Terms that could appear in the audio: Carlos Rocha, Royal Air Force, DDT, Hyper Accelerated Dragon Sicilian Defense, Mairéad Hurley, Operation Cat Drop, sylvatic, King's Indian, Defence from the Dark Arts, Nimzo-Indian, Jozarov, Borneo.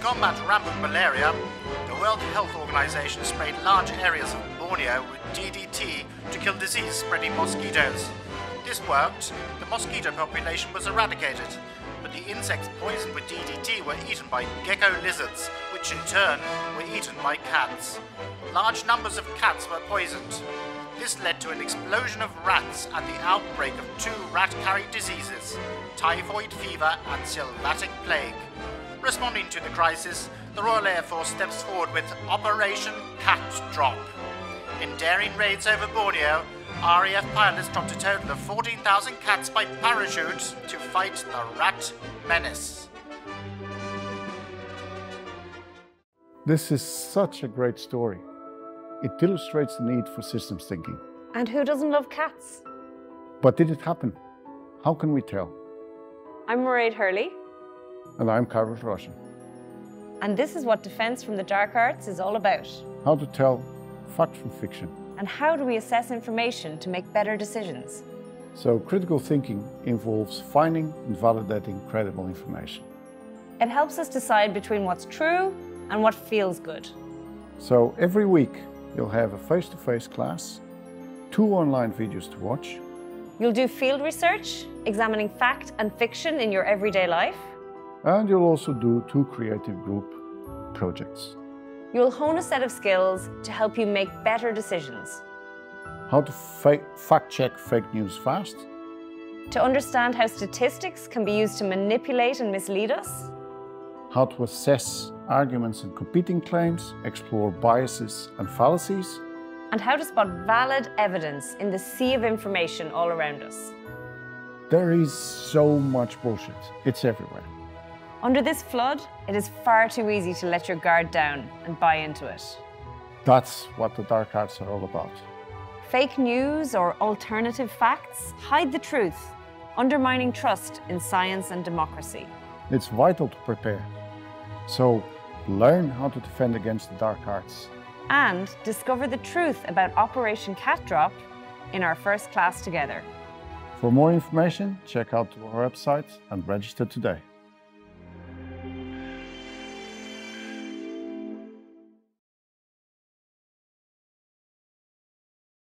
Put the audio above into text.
combat rampant malaria, the World Health Organization sprayed large areas of Borneo with DDT to kill disease-spreading mosquitoes. This worked, the mosquito population was eradicated, but the insects poisoned with DDT were eaten by gecko lizards, which in turn were eaten by cats. Large numbers of cats were poisoned. This led to an explosion of rats and the outbreak of 2 rat-carried diseases, typhoid fever and sylvatic plague. Responding to the crisis, the Royal Air Force steps forward with Operation Cat Drop. In daring raids over Borneo, RAF pilots dropped a total of 14,000 cats by parachute to fight the rat menace. This is such a great story. It illustrates the need for systems thinking. And who doesn't love cats? But did it happen? How can we tell? I'm Mairéad Hurley. And I'm Carlos Rocha. And this is what Defence from the Dark Arts is all about. How to tell fact from fiction. And how do we assess information to make better decisions? So critical thinking involves finding and validating credible information. It helps us decide between what's true and what feels good. So every week, you'll have a face-to-face class, 2 online videos to watch. You'll do field research, examining fact and fiction in your everyday life. And you'll also do 2 creative group projects. You'll hone a set of skills to help you make better decisions. How to fact-check fake news fast. To understand how statistics can be used to manipulate and mislead us. How to assess arguments and competing claims, explore biases and fallacies. And how to spot valid evidence in the sea of information all around us. There is so much bullshit. It's everywhere. Under this flood, it is far too easy to let your guard down and buy into it. That's what the dark arts are all about. Fake news or alternative facts hide the truth, undermining trust in science and democracy. It's vital to prepare. So, learn how to defend against the dark arts. And discover the truth about Operation Cat Drop in our first class together. For more information, check out our website and register today.